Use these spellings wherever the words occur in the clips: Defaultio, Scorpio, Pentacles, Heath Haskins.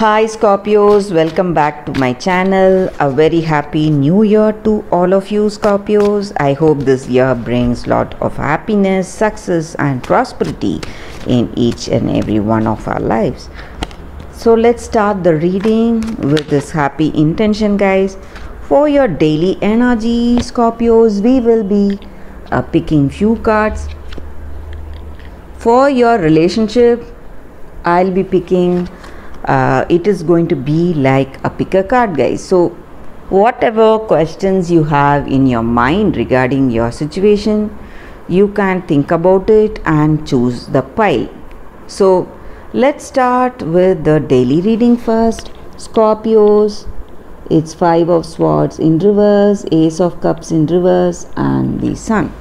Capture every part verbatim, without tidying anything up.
Hi Scorpios, welcome back to my channel. A very happy new year to all of you Scorpios. I hope this year brings lot of happiness, success and prosperity in each and every one of our lives. So let's start the reading with this happy intention, guys. For your daily energy Scorpios, we will be uh, picking few cards. For your relationship, I'll be picking Uh, it is going to be like a pick a card, guys. So whatever questions you have in your mind regarding your situation, you can think about it and choose the pile. So let's start with the daily reading first, Scorpios. It's five of swords in reverse, ace of cups in reverse and the sun.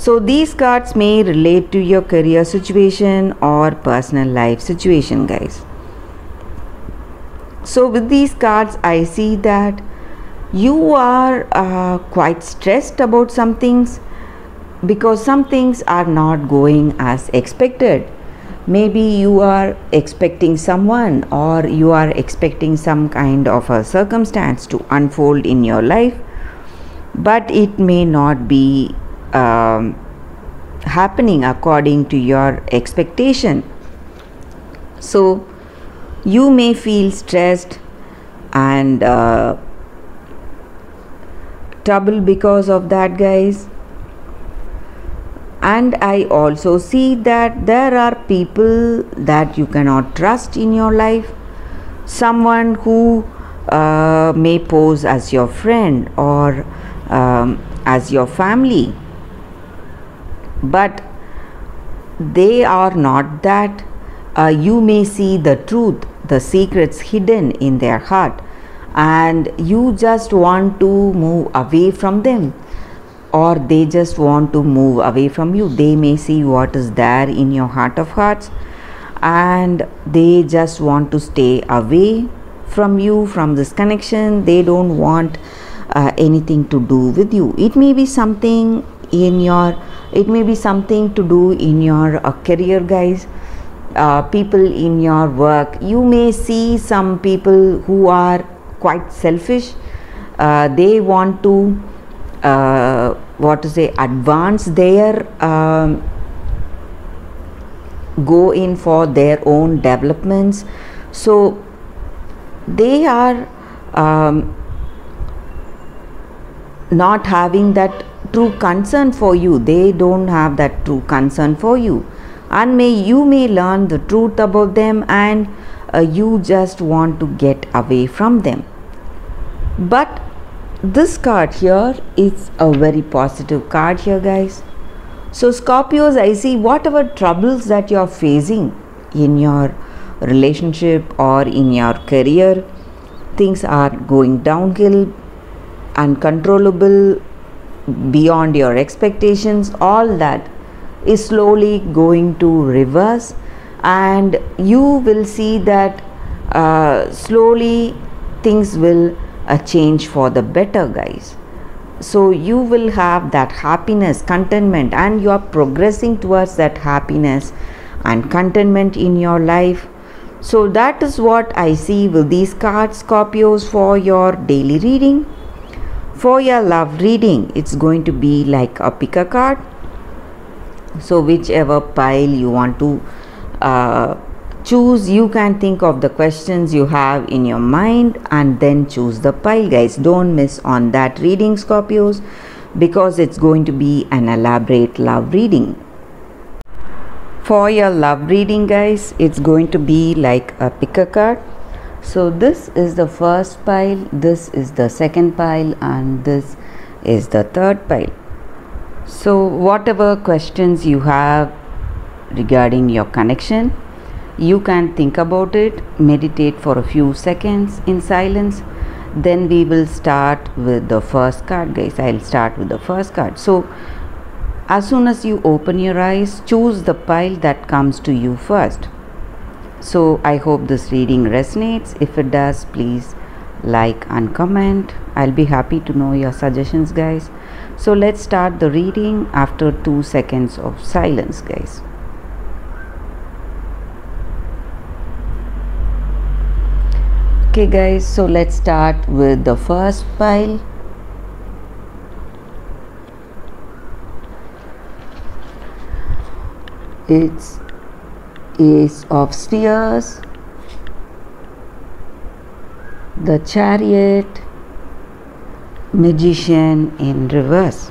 So these cards may relate to your career situation or personal life situation, guys. So with these cards, I see that you are uh, quite stressed about some things because some things are not going as expected. Maybe you are expecting someone or you are expecting some kind of a circumstance to unfold in your life, but it may not be Um, happening according to your expectation. So you may feel stressed and uh, trouble because of that, guys. And I also see that there are people that you cannot trust in your life, someone who uh, may pose as your friend or um, as your family, but they are not that. Uh, you may see the truth, the secrets hidden in their heart, and you just want to move away from them, or they just want to move away from you. They may see what is there in your heart of hearts, and they just want to stay away from you, from this connection. They don't want uh, anything to do with you. It may be something in your It may be something to do in your uh, career, guys. Uh, people in your work. You may see some people who are quite selfish. Uh, they want to, uh, what to say, advance their, um, go in for their own developments. So they are um, not having that true concern for you. They don't have that true concern for you, and may you may learn the truth about them, and uh, you just want to get away from them. But this card here is a very positive card here, guys. So Scorpios, I see whatever troubles that you are facing in your relationship or in your career, things are going downhill, uncontrollable, beyond your expectations. All that is slowly going to reverse, and you will see that uh, slowly things will uh, change for the better, guys. So you will have that happiness, contentment, and you are progressing towards that happiness and contentment in your life. So that is what I see with these cards, Scorpios, for your daily reading. For your love reading, it's going to be like a pick a card. So whichever pile you want to uh, choose, you can think of the questions you have in your mind and then choose the pile, guys. Don't miss on that reading, Scorpios, because it's going to be an elaborate love reading. For your love reading, guys, it's going to be like a pick a card. So this is the first pile, this is the second pile, and this is the third pile. So whatever questions you have regarding your connection, you can think about it, meditate for a few seconds in silence. Then we will start with the first card, guys. I'll start with the first card. So as soon as you open your eyes, choose the pile that comes to you first. So I hope this reading resonates. If it does, please like and comment. I'll be happy to know your suggestions, guys. So let's start the reading after two seconds of silence, guys. Okay guys, so let's start with the first pile. It's Ace of Spears, the Chariot, Magician in reverse.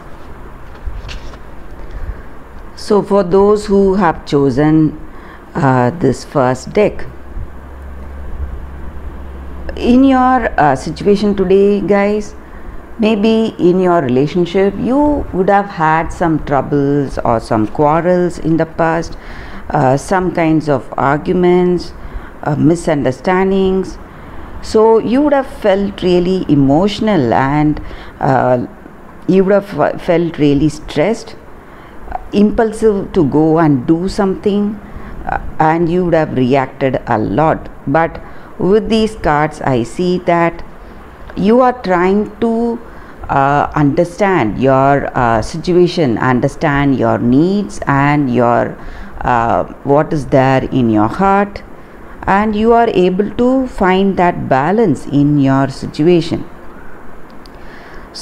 So for those who have chosen uh, this first deck, in your uh, situation today guys, maybe in your relationship you would have had some troubles or some quarrels in the past, uh, some kinds of arguments, uh, misunderstandings. So you would have felt really emotional and uh, you would have felt really stressed, uh, impulsive to go and do something, uh, and you would have reacted a lot. But with these cards I see that you are trying to Uh, understand your uh, situation, understand your needs and your uh, what is there in your heart, and you are able to find that balance in your situation.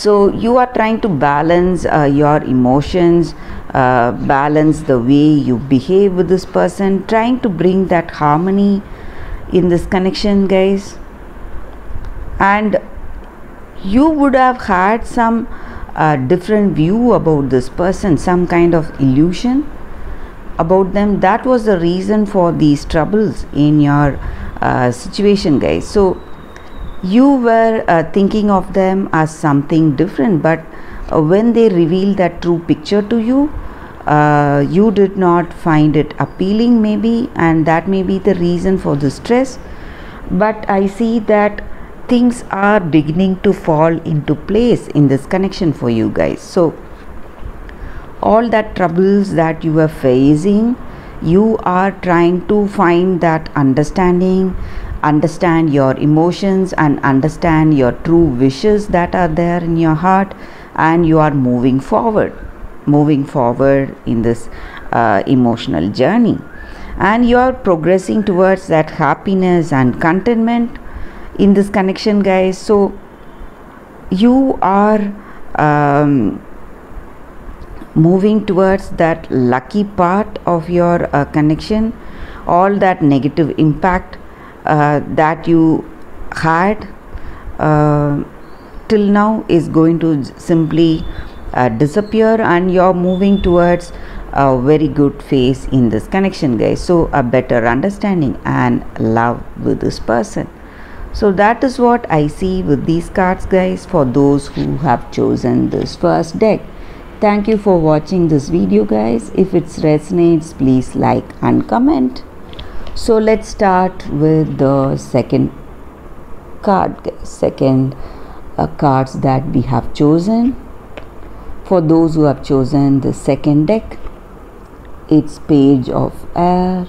So you are trying to balance uh, your emotions, uh, balance the way you behave with this person, trying to bring that harmony in this connection guys. And you would have had some uh, different view about this person, some kind of illusion about them. That was the reason for these troubles in your uh, situation guys. So you were uh, thinking of them as something different, but uh, when they revealed that true picture to you, uh, you did not find it appealing maybe, and that may be the reason for the stress. But I see that things are beginning to fall into place in this connection for you guys. So all that troubles that you were facing, you are trying to find that understanding, understand your emotions and understand your true wishes that are there in your heart, and you are moving forward, moving forward in this uh, emotional journey, and you are progressing towards that happiness and contentment in this connection guys. So you are um, moving towards that lucky part of your uh, connection. All that negative impact uh, that you had uh, till now is going to simply uh, disappear, and you're moving towards a very good phase in this connection guys. So a better understanding and love with this person. So that is what I see with these cards guys, for those who have chosen this first deck. Thank you for watching this video guys. If it resonates, please like and comment. So let's start with the second card guys. Second uh, cards that we have chosen. For those who have chosen the second deck, it's Page of Air,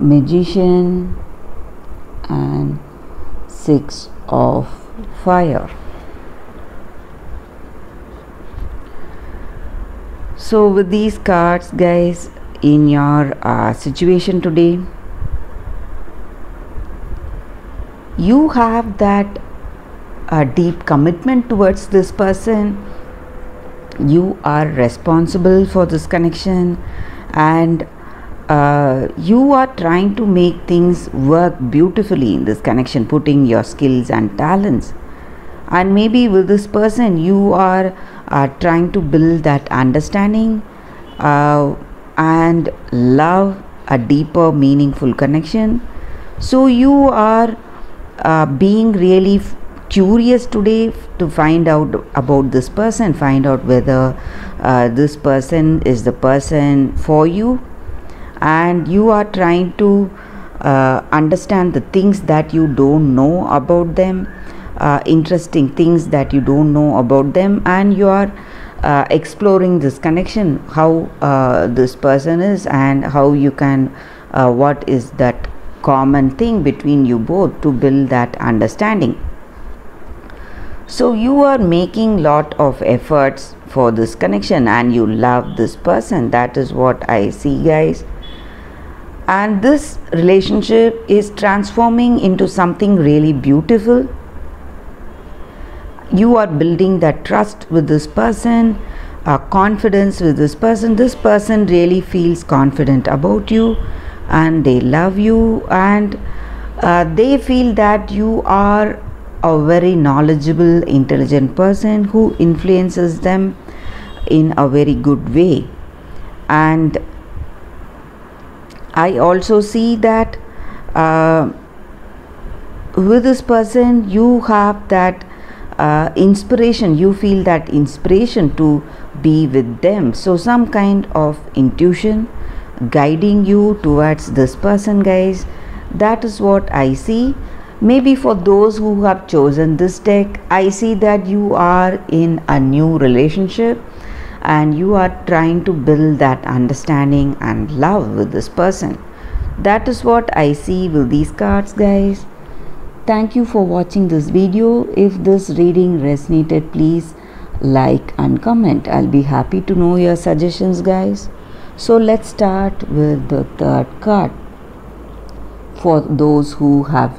Magician and Six of Fire. So with these cards guys, in your uh, situation today, you have that uh, deep commitment towards this person. You are responsible for this connection, and Uh, you are trying to make things work beautifully in this connection, putting your skills and talents. And maybe with this person you are uh, trying to build that understanding uh, and love, a deeper meaningful connection. So you are uh, being really curious today to find out about this person, find out whether uh, this person is the person for you, and you are trying to uh, understand the things that you don't know about them, uh, interesting things that you don't know about them, and you are uh, exploring this connection, how uh, this person is and how you can uh, what is that common thing between you both to build that understanding. So you are making lot of efforts for this connection, and you love this person. That is what I see guys. and this relationship is transforming into something really beautiful. You are building that trust with this person, uh, confidence with this person. This person really feels confident about you and they love you, and uh, they feel that you are a very knowledgeable, intelligent person who influences them in a very good way. And I also see that uh, with this person you have that uh, inspiration, you feel that inspiration to be with them. So some kind of intuition guiding you towards this person, guys. That is what I see. Maybe for those who have chosen this deck, I see that you are in a new relationship and you are trying to build that understanding and love with this person. That is what I see with these cards, guys. Thank you for watching this video. If this reading resonated, please like and comment. I'll be happy to know your suggestions, guys. So let's start with the third card. For those who have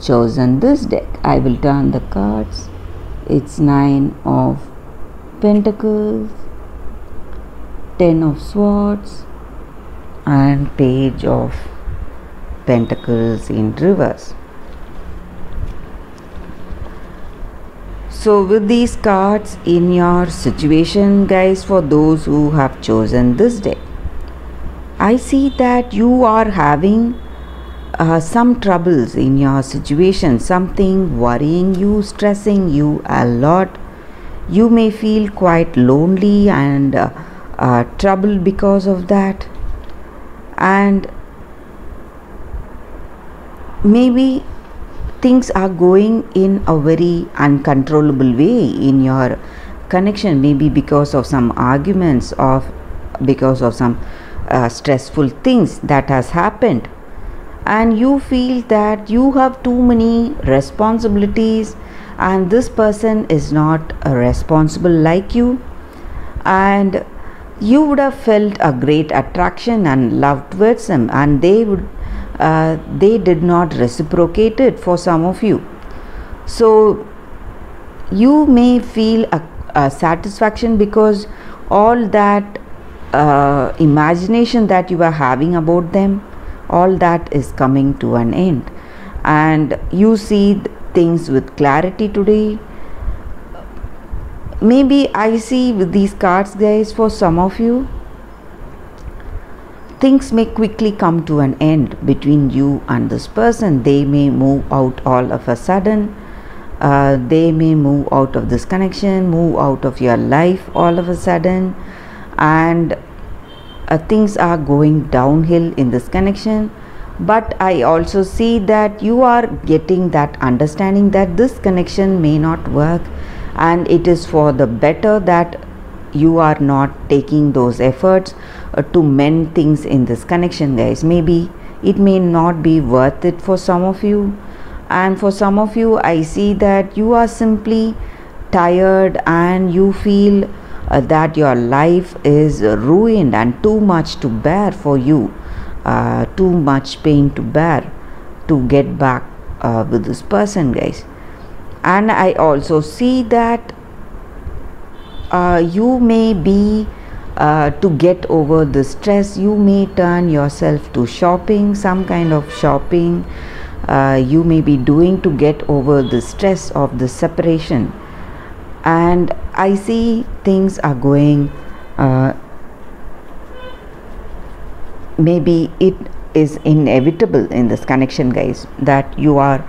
chosen this deck, I will turn the cards. It's nine of Pentacles, ten of Swords and page of Pentacles in reverse. So with these cards in your situation, guys, for those who have chosen this deck, I see that you are having uh, some troubles in your situation, something worrying you, stressing you a lot. You may feel quite lonely and uh, uh, troubled because of that, and maybe things are going in a very uncontrollable way in your connection, maybe because of some arguments or because of some uh, stressful things that has happened, and you feel that you have too many responsibilities and this person is not uh, responsible like you, and you would have felt a great attraction and love towards them, and they would uh, they did not reciprocate it for some of you. So you may feel a, a satisfaction because all that uh, imagination that you were having about them, all that is coming to an end, and you see things with clarity today. Maybe I see with these cards, guys, for some of you, things may quickly come to an end between you and this person. They may move out all of a sudden, uh, they may move out of this connection, move out of your life all of a sudden, and uh, things are going downhill in this connection. But I also see that you are getting that understanding that this connection may not work and it is for the better that you are not taking those efforts uh, to mend things in this connection, guys. Maybe it may not be worth it for some of you, and for some of you I see that you are simply tired and you feel uh, that your life is ruined and too much to bear for you. Uh, too much pain to bear to get back uh, with this person, guys. And I also see that uh, you may be uh, to get over the stress, you may turn yourself to shopping, some kind of shopping uh, you may be doing to get over the stress of the separation, and I see things are going uh, maybe it is inevitable in this connection, guys, that you are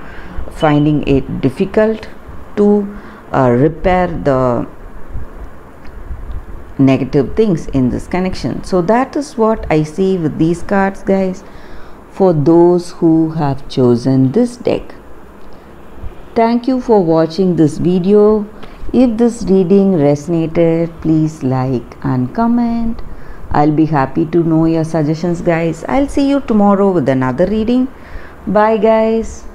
finding it difficult to uh, repair the negative things in this connection. So that is what I see with these cards, guys, for those who have chosen this deck. Thank you for watching this video. If this reading resonated, please like and comment. I'll be happy to know your suggestions, guys. I'll see you tomorrow with another reading. Bye, guys.